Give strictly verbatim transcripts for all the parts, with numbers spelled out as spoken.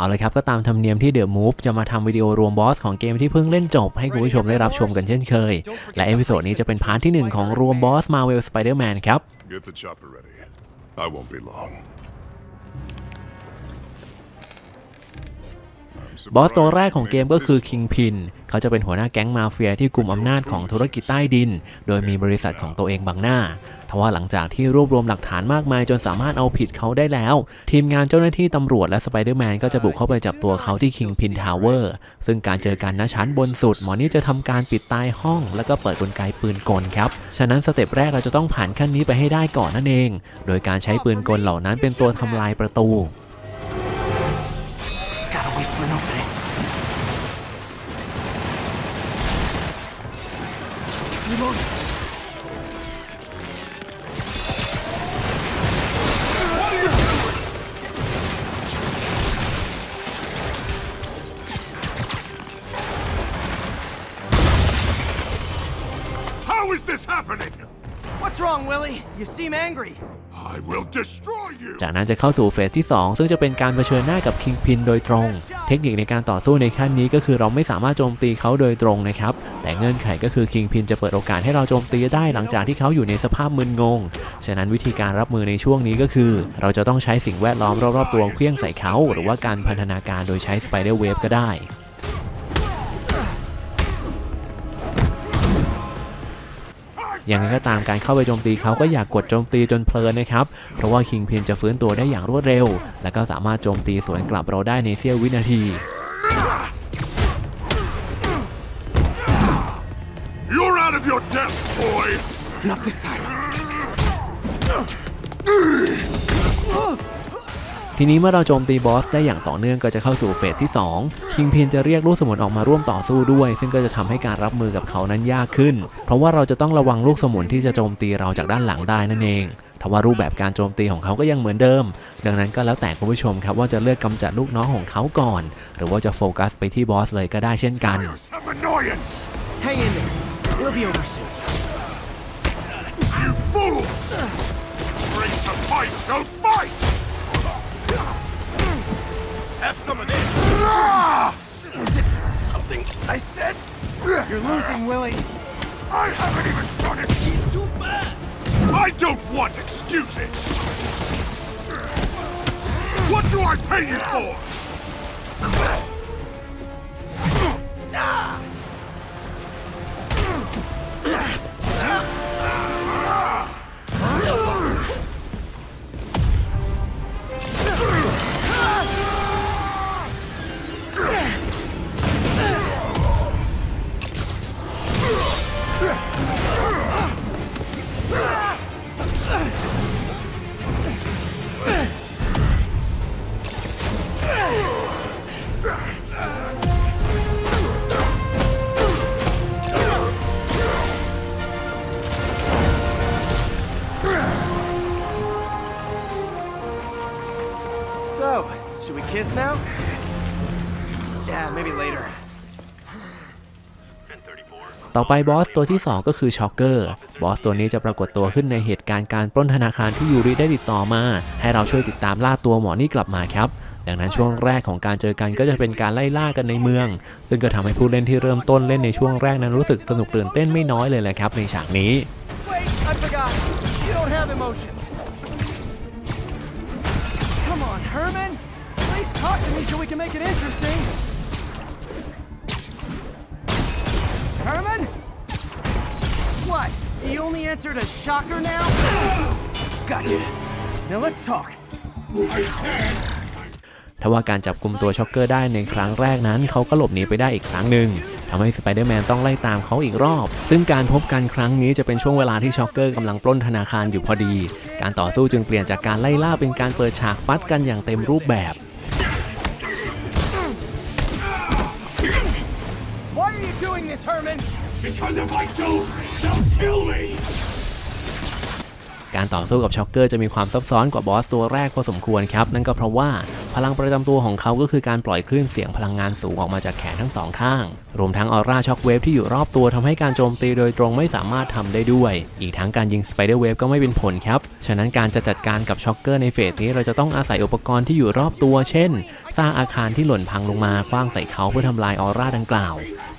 เอาละครับก็ตามธรรมเนียมที่เดอะมูฟจะมาทำวิดีโอรวมบอสของเกมที่เพิ่งเล่นจบให้คุณผู้ชมได้รับชมกันเช่นเคยและเอพิโซดนี้จะเป็นพาร์ทที่หนึ่งของรวมบอส Marvel Spider-Man ครับ Get the chopper ready. I won't be long.บอสตัวแรกของเกมก็คือ Kingpin เขาจะเป็นหัวหน้าแก๊งมาเฟียที่กุมอำนาจของธุรกิจใต้ดินโดยมีบริษัทของตัวเองบังหน้าทว่าหลังจากที่รวบรวมหลักฐานมากมายจนสามารถเอาผิดเขาได้แล้วทีมงานเจ้าหน้าที่ตำรวจและสไปเดอร์แมนก็จะบุกเข้าไปจับตัวเขาที่ Kingpin Tower ซึ่งการเจอกันณชั้นบนสุดหมอนี่จะทำการปิดตายห้องแล้วก็เปิดกลไกปืนกลครับฉะนั้นสเต็ปแรกเราจะต้องผ่านขั้นนี้ไปให้ได้ก่อนนั่นเองโดยการใช้ปืนกลเหล่านั้นเป็นตัวทำลายประตูHow is this happening? What's wrong, Willie? You seem angry. I will destroy you. จากนั้นจะเข้าสู่เฟสที่สองซึ่งจะเป็นการเผชิญหน้ากับ Kingpin โดยตรงเทคนิคในการต่อสู้ในขั้นนี้ก็คือเราไม่สามารถโจมตีเขาโดยตรงนะครับแต่เงื่อนไขก็คือ Kingpin จะเปิดโอกาสให้เราโจมตีได้หลังจากที่เขาอยู่ในสภาพมึนงงฉะนั้นวิธีการรับมือในช่วงนี้ก็คือเราจะต้องใช้สิ่งแวดล้อมรอบๆตัวเคลื่อนใส่เขาหรือว่าการพันธนาการโดยใช้ Spider Wave ก็ได้อย่างไรก็ตามการเข้าไปโจมตีเขาก็อยากกดโจมตีจนเพลินนะครับเพราะว่า Kingpin จะฟื้นตัวได้อย่างรวดเร็วและก็สามารถโจมตีสวนกลับเราได้ในเสี้ยววินาทีทีนี้เมื่อเราโจมตีบอสได้อย่างต่อเนื่องก็จะเข้าสู่เฟสที่สอง Kingpin จะเรียกลูกสมุนออกมาร่วมต่อสู้ด้วยซึ่งก็จะทำให้การรับมือกับเขานั้นยากขึ้นเพราะว่าเราจะต้องระวังลูกสมุนที่จะโจมตีเราจากด้านหลังได้นั่นเองทว่ารูปแบบการโจมตีของเขาก็ยังเหมือนเดิมดังนั้นก็แล้วแต่คุณผู้ชมครับว่าจะเลือกกำจัดลูกน้องของเขาก่อนหรือว่าจะโฟกัสไปที่บอสเลยก็ได้เช่นกันHave some of this. Is it something I said? You're losing, Willie. I haven't even started. He's too bad. I don't want excuses. What do I pay you for? So, should we kiss now? Yeah, maybe later.ต่อไปบอสตัวที่สองก็คือช็อกเกอร์บอสตัวนี้จะปรากฏตัวขึ้นในเหตุการณ์การปล้นธนาคารที่ยูริได้ติดต่อมาให้เราช่วยติดตามล่าตัวหมอนี่กลับมาครับดังนั้นช่วงแรกของการเจอกันก็จะเป็นการไล่ล่ากันในเมืองซึ่งก็ทำให้ผู้เล่นที่เริ่มต้นเล่นในช่วงแรกนั้นรู้สึกสนุกตื่นเต้นไม่น้อยเลยแหละครับในฉากนี้Herman? What? The only answer to shocker now? Gotcha. Now let's talk. I can.ทว่าการจับกลุ่มตัวช็อกเกอร์ได้ในครั้งแรกนั้นเขาก็หลบหนีไปได้อีกครั้งหนึ่งทำให้สไปเดอร์แมนต้องไล่ตามเขาอีกรอบซึ่งการพบกันครั้งนี้จะเป็นช่วงเวลาที่ช็อกเกอร์กำลังปล้นธนาคารอยู่พอดีการต่อสู้จึงเปลี่ยนจากการไล่ล่าเป็นการเปิดฉากฟัดกันอย่างเต็มรูปแบบการต่อสู้กับช็อกเกอร์จะมีความซับซ้อนกว่าบอสตัวแรกพอสมควรครับนั่นก็เพราะว่า พลังประจำตัวของเขาก็คือการปล่อยคลื่นเสียงพลังงานสูงออกมาจากแขนทั้งสองข้างรวมทั้งออร่าช็อคเวฟที่อยู่รอบตัวทำให้การโจมตีโดยตรงไม่สามารถทำได้ด้วยอีกทั้งการยิงสไปเดอร์เวฟก็ไม่เป็นผลครับฉะนั้นการจะจัดการกับช็อคเกอร์ในเฟสนี้เราจะต้องอาศัยอุปกรณ์ที่อยู่รอบตัวเช่นสร้างอาคารที่หล่นพังลงมาขว้างใส่เขาเพื่อทำลายออร่าดังกล่าว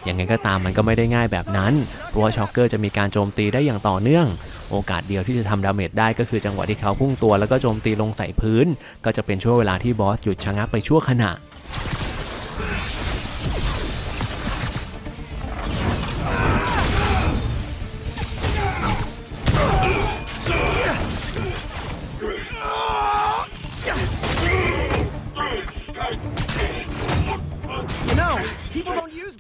ยังไงก็ตามมันก็ไม่ได้ง่ายแบบนั้นเพราะว่าช็อคเกอร์จะมีการโจมตีได้อย่างต่อเนื่องโอกาสเดียวที่จะทำดาเมจได้ก็คือจังหวะที่เขาพุ่งตัวแล้วก็โจมตีลงใส่พื้นก็จะเป็นช่วงเวลาที่บอสหยุดชะงักไปชั่วขณะ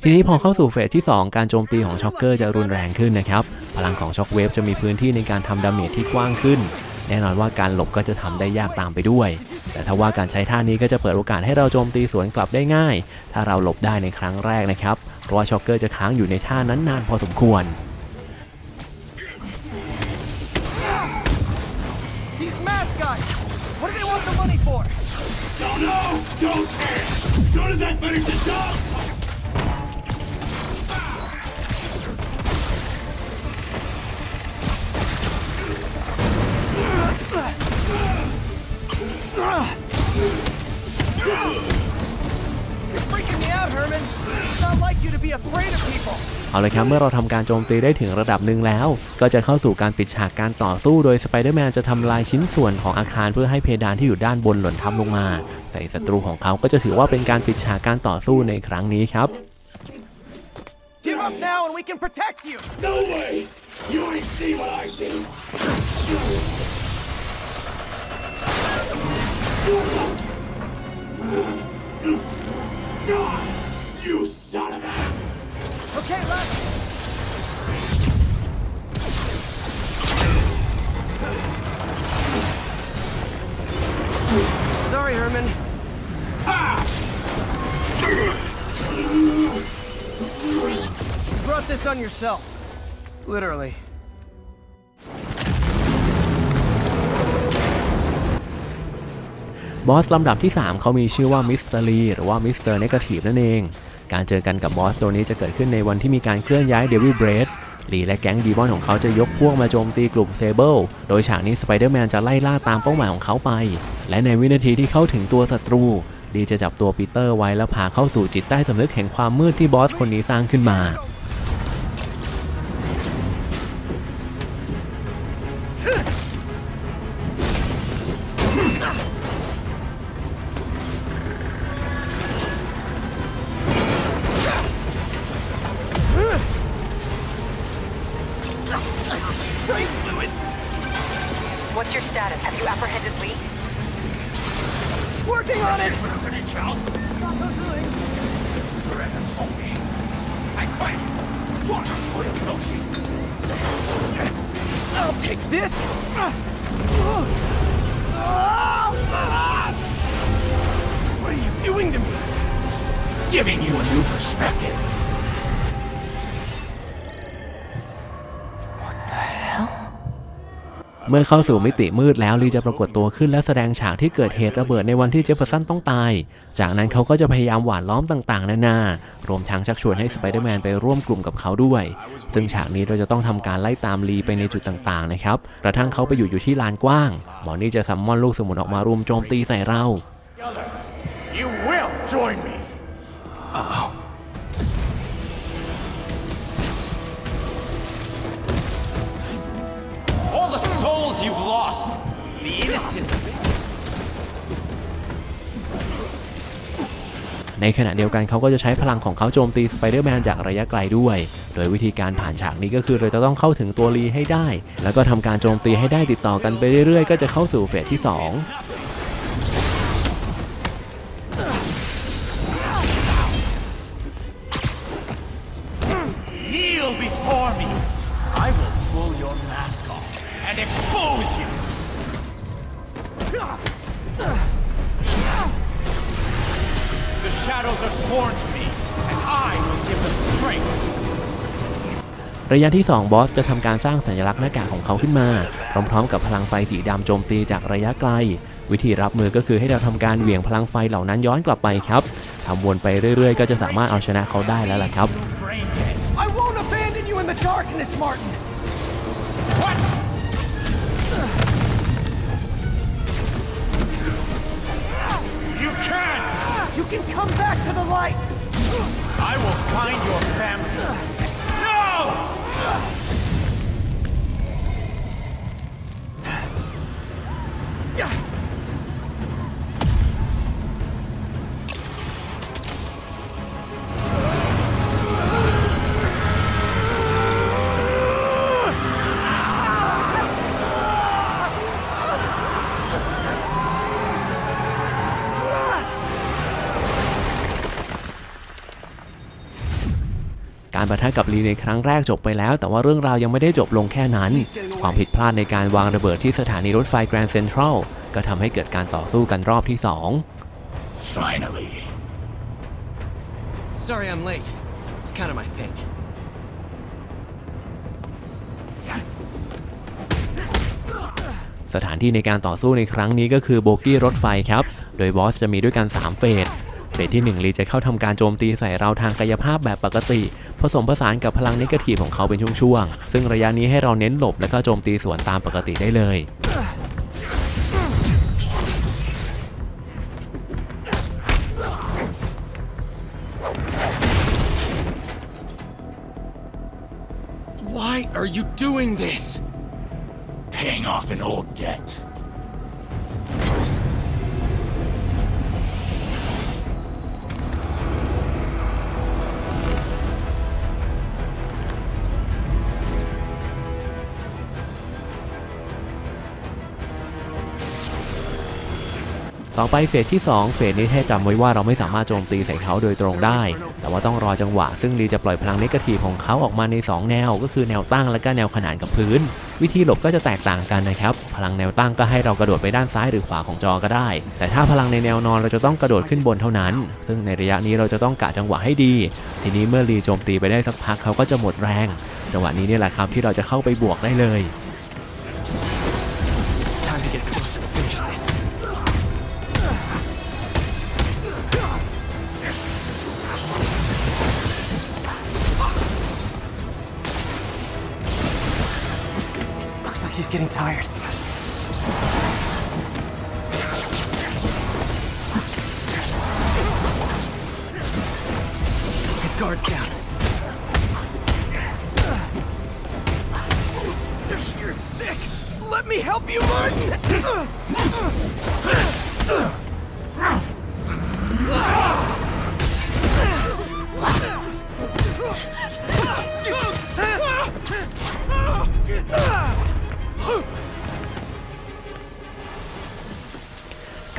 ทีนี้พอเข้าสู่เฟสที่สองการโจมตีของช็อคเกอร์จะรุนแรงขึ้นนะครับพลังของช็อคเวฟจะมีพื้นที่ในการทำดาเมจที่กว้างขึ้นแน่นอนว่าการหลบก็จะทำได้ยากตามไปด้วยแต่ถ้าว่าการใช้ท่านี้ก็จะเปิดโอกาสให้เราโจมตีสวนกลับได้ง่ายถ้าเราหลบได้ในครั้งแรกนะครับเพราะว่าช็อคเกอร์จะค้างอยู่ในท่านั้นนานพอสมควรเอาเลยครับเมื่อเราทำการโจมตีได้ถึงระดับหนึ่งแล้วก็จะเข้าสู่การปิดฉากการต่อสู้โดยสไปเดอร์แมนจะทำลายชิ้นส่วนของอาคารเพื่อให้เพดานที่อยู่ด้านบนหล่นทับลงมาใส่ศัตรูของเขาก็จะถือว่าเป็นการปิดฉากการต่อสู้ในครั้งนี้ครับYou son of a... Okay, let's... Sorry, Herman. Ah! You brought this on yourself. Literally.บอสลำดับที่สามเขามีชื่อว่ามิสเตอรีหรือว่ามิสเตอร์เนกาทีฟนั่นเองการเจอกันกับบอสตัวนี้จะเกิดขึ้นในวันที่มีการเคลื่อนย้ายเดวิลเบรดลีและแก๊งดีบอนของเขาจะยกพวกมาโจมตีกลุ่มเซเบิลโดยฉากนี้สไปเดอร์แมนจะไล่ล่าตามเป้าหมายของเขาไปและในวินาทีที่เข้าถึงตัวศัตรูดีจะจับตัวปีเตอร์ไว้แล้วพาเข้าสู่จิตใต้สำนึกแห่งความมืดที่บอสคนนี้สร้างขึ้นมาWhat's your status? Have you apprehended Lee? Working on it! I'll take this! What are you doing to me? Giving you a new perspective. What the hell?เมื่อเข้าสู่มิติมืดแล้วลีจะปรากฏตัวขึ้นและแสดงฉากที่เกิดเหตุระเบิดในวันที่เจฟเฟอร์สันต้องตายจากนั้นเขาก็จะพยายามหว่านล้อมต่างๆนานารวมทั้งชักชวนให้สไปเดอร์แมนไปร่วมกลุ่มกับเขาด้วยซึ่งฉากนี้เราจะต้องทำการไล่ตามลีไปในจุดต่างๆนะครับกระทั่งเขาไปอยู่อยู่ที่ลานกว้างหมอนี่จะซัมมอนลูกสมุนออกมารุมโจมตีใส่เราThe souls you've lost, the innocent. ในขณะเดียวกันเขาก็จะใช้พลังของเขาโจมตีสไปเดอร์แมนจากระยะไกลด้วยโดยวิธีการผ่านฉากนี้ก็คือเราจะต้องเข้าถึงตัวลีให้ได้แล้วก็ทำการโจมตีให้ได้ติดต่อกันไปเรื่อยๆก็จะเข้าสู่เฟสที่สองAnd expose you. The shadows are sworn to me, and I will give them strength. ระยะที่สองบอสจะทำการสร้างสัญลักษณ์หน้ากากของเขาขึ้นมาพร้อมๆกับพลังไฟสีดำโจมตีจากระยะไกล วิธีรับมือก็คือให้เราทำการเหวี่ยงพลังไฟเหล่านั้นย้อนกลับไปครับทำวนไปเรื่อยๆก็จะสามารถเอาชนะเขาได้แล้วล่ะครับYou can come back to the light. I will find your family. No! การปะทะกับลีในครั้งแรกจบไปแล้วแต่ว่าเรื่องราวยังไม่ได้จบลงแค่นั้นความผิดพลาดในการวางระเบิดที่สถานีรถไฟแกรนด์เซ็นทรัลก็ทำให้เกิดการต่อสู้กันรอบที่สอง Finally Sorry I'm late It's kind of my thingสถานที่ในการต่อสู้ในครั้งนี้ก็คือโบกี้รถไฟครับโดยบอสจะมีด้วยกันสามเฟสเฟสที่หนึ่งลีจะเข้าทำการโจมตีใส่เราทางกายภาพแบบปกติผสมผสานกับพลังนิเกทีฟของเขาเป็นช่วงๆซึ่งระยะนี้ให้เราเน้นหลบและก็โจมตีสวนตามปกติได้เลยต่อไปเฟสที่สองเฟสนี้ให้จำไว้ว่าเราไม่สามารถโจมตีใส่เขาโดยตรงได้แต่ว่าต้องรอจังหวะซึ่งลีจะปล่อยพลังเนกาทีฟของเขาออกมาในสองแนวก็คือแนวตั้งและก็แนวขนานกับพื้นวิธีหลบก็จะแตกต่างกันนะครับพลังแนวตั้งก็ให้เรากระโดดไปด้านซ้ายหรือขวาของจอก็ได้แต่ถ้าพลังในแนวนอนเราจะต้องกระโดดขึ้นบนเท่านั้นซึ่งในระยะนี้เราจะต้องกะจังหวะให้ดีทีนี้เมื่อลีโจมตีไปได้สักพักเขาก็จะหมดแรงจังหวะนี้นี่แหละครับที่เราจะเข้าไปบวกได้เลยHe's getting tired. His guard's down. You're sick. Let me help you, Martin.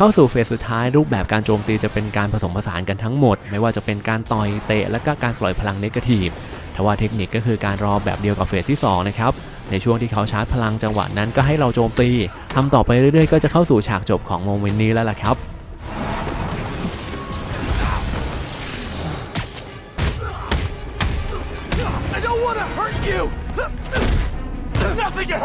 เข้าสู่เฟสสุดท้ายรูปแบบการโจมตีจะเป็นการผสมผสานกันทั้งหมดไม่ว่าจะเป็นการต่อยเตะและก็การปล่อยพลังเนกาทีฟทว่าเทคนิคก็คือการรอแบบเดียวกับเฟสที่สองนะครับในช่วงที่เขาชาร์จพลังจังหวะนั้นก็ให้เราโจมตีทำต่อไปเรื่อยๆก็จะเข้าสู่ฉากจบของโมเมนต์นี้แล้วล่ะครับ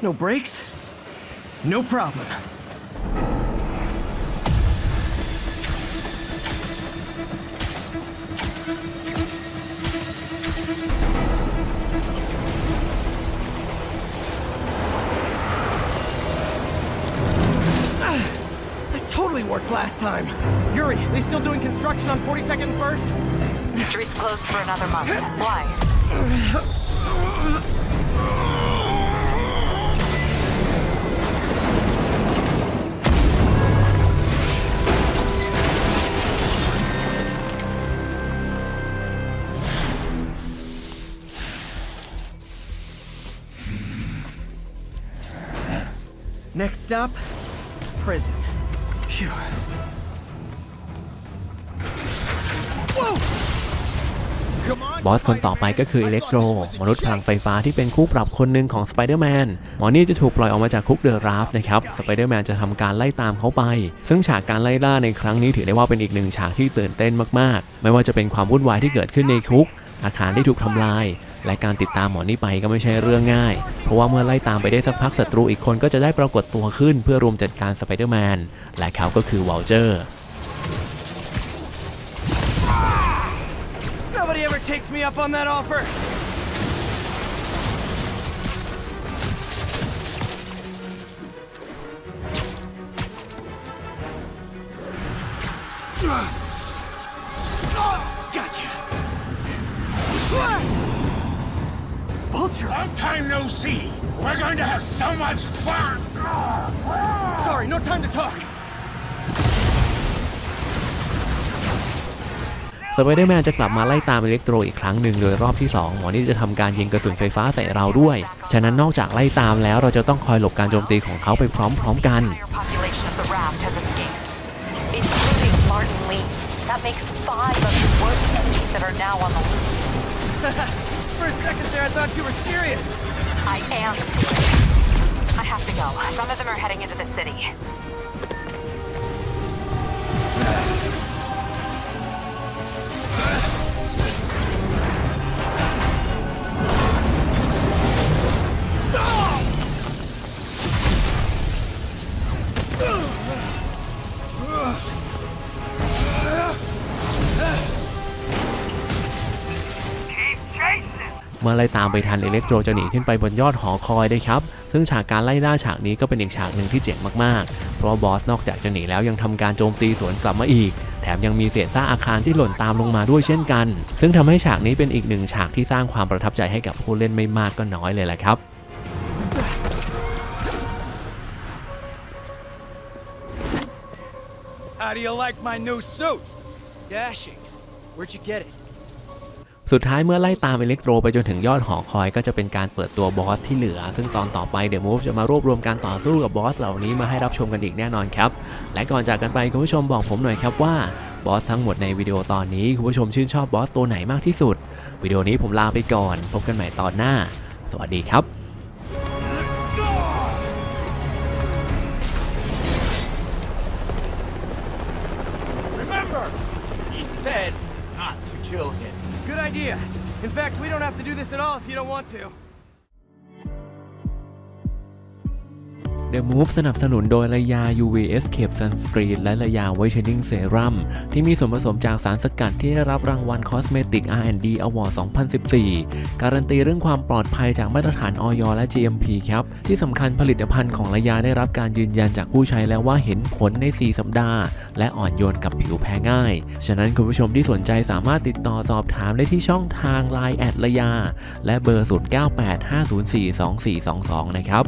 No breaks? No problem. That totally worked last time. Yuri, they still doing construction on forty-second and first? The street's closed for another month. Why? Next stop, prison. Phew. Whoa! Come on, บอสคนต่อไปก็คืออิเล็กโตรมนุษย์พลังไฟฟ้าที่เป็นคู่ปรับคนหนึ่งของสไปเดอร์แมนหมอนี่จะถูกปล่อยออกมาจากคุกเดอะราฟนะครับสไปเดอร์แมนจะทำการไล่ตามเขาไปซึ่งฉากการไล่ล่าในครั้งนี้ถือได้ว่าเป็นอีกหนึ่งฉากที่ตื่นเต้นมากๆไม่ว่าจะเป็นความวุ่นวายที่เกิดขึ้นในคุกอาคารได้ถูกทำลายและการติดตามหมอนี่ไปก็ไม่ใช่เรื่องง่ายเพราะว่าเมื่อไล่ตามไปได้สักพักศัตรูอีกคนก็จะได้ปรากฏตัวขึ้นเพื่อรวมจัดการสไปเดอร์แมนและเขาก็คือวอลเจอร์Nobody ever takes me up on that offer. Gotcha. Vulture. Long time no see. We're going to have so much fun. Sorry, no time to talk.สไปเดอร์แมนจะกลับมาไล่ตามอิเล็กโตรอีกครั้งหนึ่งโดยรอบที่สองหมอนี่จะทำการยิงกระสุนไฟฟ้าใส่เราด้วยฉะนั้นนอกจากไล่ตามแล้วเราจะต้องคอยหลบการโจมตีของเขาไปพร้อมๆกันเมื่อไล่ตามไปทันอิเล็กโตรจะหนีขึ้นไปบนยอดหอคอยได้ครับซึ่งฉากการไล่ล่าฉากนี้ก็เป็นอีกฉากหนึ่งที่เจ๋งมากๆเพราะบอสนอกจากจะหนีแล้วยังทำการโจมตีสวนกลับมาอีกแถมยังมีเศษซากอาคารที่หล่นตามลงมาด้วยเช่นกันซึ่งทำให้ฉากนี้เป็นอีกหนึ่งฉากที่สร้างความประทับใจให้กับผู้เล่นไม่มากก็น้อยเลยแหละครับHow do you like my new suit? Dashing. Where'd you get it?สุดท้ายเมื่อไล่ตามอิเล็กโตรไปจนถึงยอดหอคอยก็จะเป็นการเปิดตัวบอสที่เหลือซึ่งตอนต่อไปเดอะมูฟจะมารวบรวมการต่อสู้กับบอสเหล่านี้มาให้รับชมกันอีกแน่นอนครับและก่อนจากกันไปคุณผู้ชมบอกผมหน่อยครับว่าบอสทั้งหมดในวิดีโอตอนนี้คุณผู้ชมชื่นชอบบอสตัวไหนมากที่สุดวิดีโอนี้ผมลาไปก่อนพบกันใหม่ตอนหน้าสวัสดีครับGood idea. In fact, we don't have to do this at all if you don't want to. The Move สนับสนุนโดยระยา ยู วี Escape Sunscreen และระยา Whitening Serum ที่มีส่วนผสมจากสารสกัดที่ได้รับรางวัล Cosmetic อาร์ แอนด์ ดี Award สองพันสิบสี่ การันตีเรื่องความปลอดภัยจากมาตรฐาน อย และ จี เอ็ม พี ครับที่สำคัญผลิตภัณฑ์ของระยาได้รับการยืนยันจากผู้ใช้แล้วว่าเห็นผลในสี่สัปดาห์และอ่อนโยนกับผิวแพ้ง่ายฉะนั้นคุณผู้ชมที่สนใจสามารถติดต่อสอบถามได้ที่ช่องทาง ไลน์ แอด ระยาและเบอร์ ศูนย์ เก้า แปด ห้า ศูนย์ สี่ สอง สี่ สอง สอง นะครับ